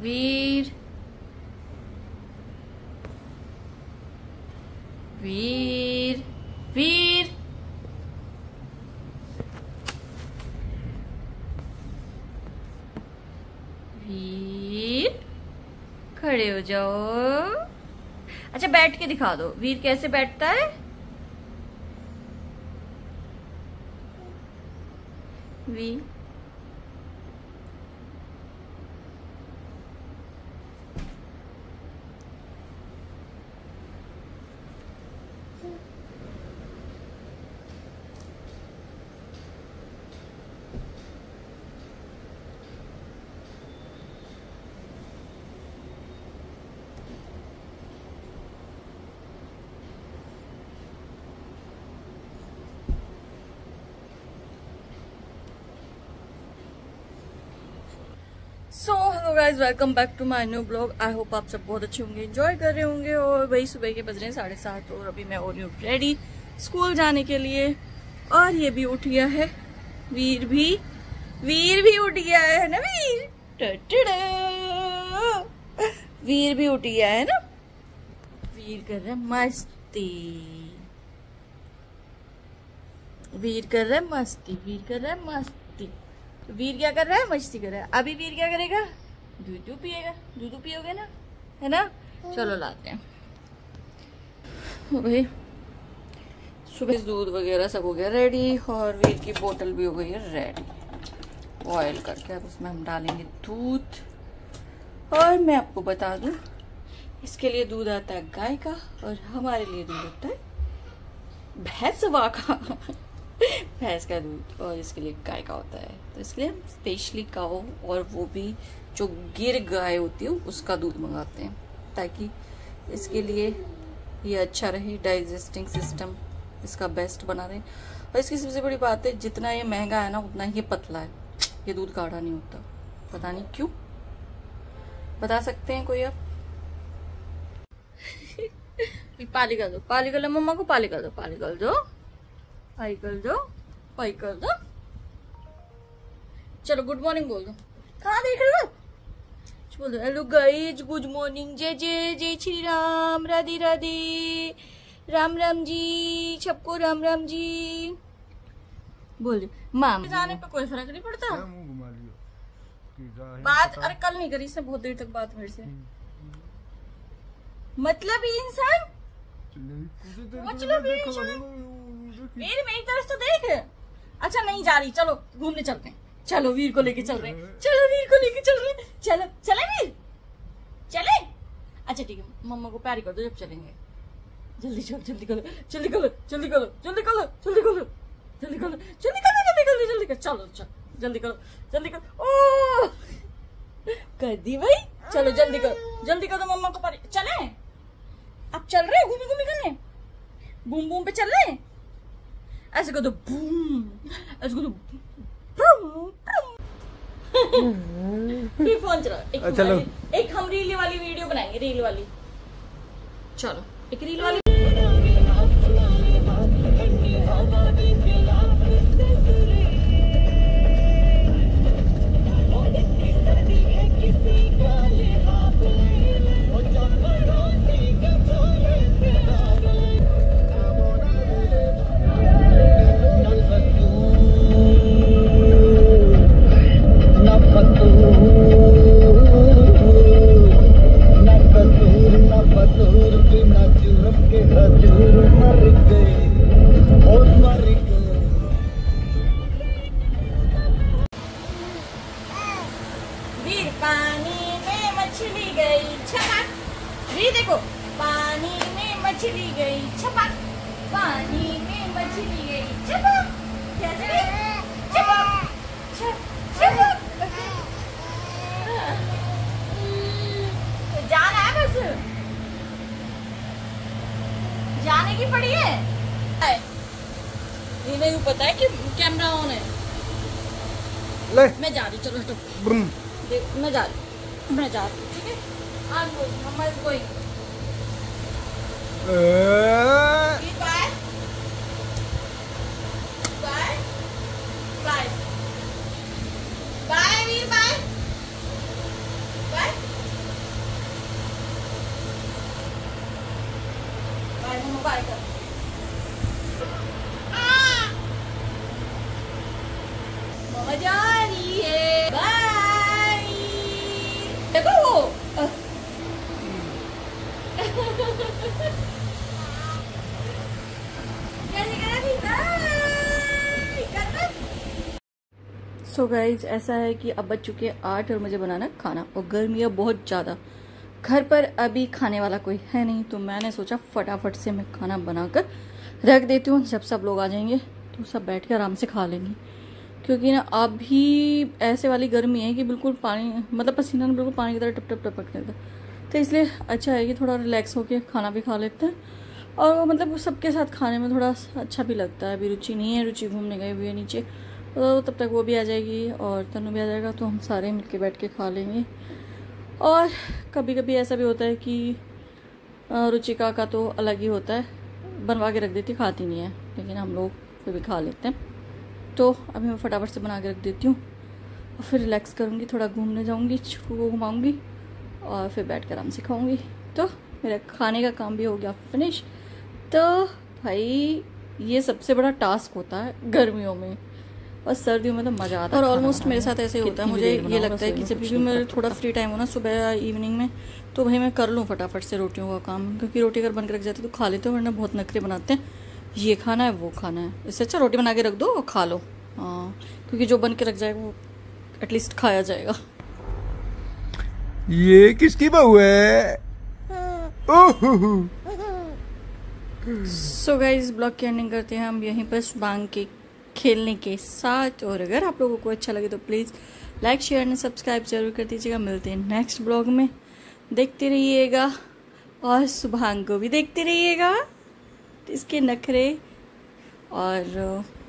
वीर वीर वीर वीर खड़े हो जाओ। अच्छा बैठ के दिखा दो वीर कैसे बैठता है। Veer so hello guys, welcome back to my new blog. I hope आप सब बहुत अच्छे होंगे, एंजॉय कर रहे होंगे। और वही सुबह के बज रहे हैं 7:30 और अभी मैं और न्यूट रेडी स्कूल जाने के लिए। और ये भी उठ गया है, वीर भी उठ गया है ना। वीर टटड़ा वीर भी उठ गया है ना। वीर कर रहा है मस्ती, वीर कर रहा है मस्ती, वीर कर रहा है मस्ती। वीर क्या कर रहा है? मस्ती कर रहा है। अभी वीर क्या करेगा? दूधू पिएगा। दूधू पियोगे ना, है ना? चलो लाते हैं भाई। सुबह दूध वगैरह सब हो गया रेडी और वीर की बोतल भी हो गई है रेडी बॉयल करके। अब उसमें हम डालेंगे दूध। और मैं आपको बता दूं, इसके लिए दूध आता है गाय का और हमारे लिए दूध आता है भैंसवा का, भैंस का दूध। और इसके लिए गाय का होता है, तो इसके लिए हम स्पेशली काओ और वो भी जो गिर गाय होती है उसका दूध मंगाते हैं, ताकि इसके लिए ये अच्छा रहे, डाइजेस्टिंग सिस्टम इसका बेस्ट बना रहे। और इसकी सबसे बड़ी बात है, जितना ये महंगा है ना उतना ये पतला है, ये दूध गाढ़ा नहीं होता, पता नहीं क्यों। बता सकते हैं कोई आप? पालिका दो, पालिका लो मम्मा को, पालिका दो, पालिका दो, पाई कर दो, पाई कर दो। चलो गुड मॉर्निंग बोल दो। कहाँ देख रहे हो? बोल दो हेलो गाइज, गुड मॉर्निंग, जय जय जय श्री राम, राधे राधे, राम राम जी सबको, राम राम जी बोल दो। माम जाने पे कोई फर्क नहीं पड़ता बात। अरे कल नहीं करी इसने, बहुत देर तक बात मेरे से। मतलब ये इंसान मेरी तरफ तो देख। अच्छा नहीं जा रही, चलो घूमने चलते हैं, चलो वीर को लेके चल रहे हैं, चलो वीर को लेके चल रहे हैं, चलो चले वीर चले। अच्छा ठीक है, मम्मा को प्यारी कर दो, जब चलेंगे जल्दी चलो, जल्दी करो, जल्दी करो, जल्दी करो, जल्दी करो, जल्दी करो, जल्दी करो, जल्दी करो, जल्दी करो, जल्दी करो, चलो चलो जल्दी करो, जल्दी करो। ओ कर दी भाई, चलो जल्दी करो, जल्दी करो, मम्मा को प्यारी। चले आप चल रहे हो घूमी घूमी करने, बूम बूम पे चल रहे हैं, ऐसे कर दो बूम, ऐसे कर दो बूम बूम। फिर फोन चलाओ। चलो एक हम रील वाली वीडियो बनाएंगे, रील वाली। चलो एक रील वाली। के हजूर मर गए और मर गए। वीर पानी में मछली गई छपाक, वीर देखो पानी में मछली गई छपाक, पानी में मछली गई छपाक, कैसे छपाक छपाक तो जाना है बस, जाने की पड़ी है। इन्हें भी पता है कि कैमरा ऑन है। ले मैं जा रही, चलो हटो, मैं जा रही, मैं जा रही, ठीक है। आज कोई हमारे कोई bye bye bye bye Veer bye bye bye कर। मजा आ रही है। बाय। देखो वो सो गाइज ऐसा है कि अब बज चुके 8 और मुझे बनाना खाना और गर्मी है बहुत ज़्यादा। घर पर अभी खाने वाला कोई है नहीं तो मैंने सोचा फटाफट से मैं खाना बनाकर रख देती हूँ। जब सब लोग आ जाएंगे तो सब बैठ के आराम से खा लेंगे, क्योंकि ना अभी ऐसे वाली गर्मी है कि बिल्कुल पानी मतलब पसीना बिल्कुल पानी की तरह टप टप टपक करता है। तो इसलिए अच्छा है कि थोड़ा रिलैक्स होकर खाना भी खा लेते हैं और मतलब सबके साथ खाने में थोड़ा अच्छा भी लगता है। अभी रुचि नहीं है, रुचि घूमने गए हुए नीचे, तो तब तक वो भी आ जाएगी और तनु भी आ जाएगा, तो हम सारे मिल के बैठ के खा लेंगे। और कभी कभी ऐसा भी होता है कि रुचिका का तो अलग ही होता है, बनवा के रख देती, खाती नहीं है, लेकिन हम लोग फिर भी खा लेते हैं। तो अभी मैं फटाफट से बना के रख देती हूँ और फिर रिलैक्स करूँगी, थोड़ा घूमने जाऊँगी, छुट्टू को घुमाऊँगी और फिर बैठ कर आराम से खाऊँगी। तो मेरा खाने का काम भी हो गया फिनिश। तो भाई ये सबसे बड़ा टास्क होता है गर्मियों में, और सर्दियों में तो मज़ा आता है। और ऑलमोस्ट मेरे साथ ऐसे ही होता है, मुझे ये लगता है कि जब भी मेरे थोड़ा फ्री टाइम हो ना सुबह या इवनिंग में, तो भाई मैं कर लूँ फटाफट से रोटियों का काम, क्योंकि रोटी अगर बन के रख जाती है तो खा लेते हो, वरना बहुत नखरे बनाते हैं, ये खाना है वो खाना है। इससे अच्छा रोटी बना के रख दो और खा लो, हाँ, क्योंकि जो बन के रख जाएगा वो एटलीस्ट खाया जाएगा। ये किसकी बहू है? सो गाइस ब्लॉग की एंडिंग करते हैं हम यहीं पर शुभांग के खेलने के साथ। और अगर आप लोगों को अच्छा लगे तो please like share and subscribe जरूर कर दीजिएगा। मिलते हैं नेक्स्ट ब्लॉग में, देखते रहिएगा और शुभांग को भी देखते रहिएगा, इसके नखरे। और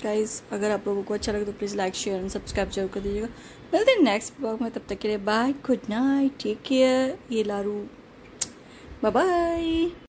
गाइस अगर आप लोगों को अच्छा लगे तो please like share and subscribe जरूर कर दीजिएगा। मिलते हैं नेक्स्ट ब्लॉग में, तब तक के लिए bye, good night, take care. ये लारू, बाय बाय।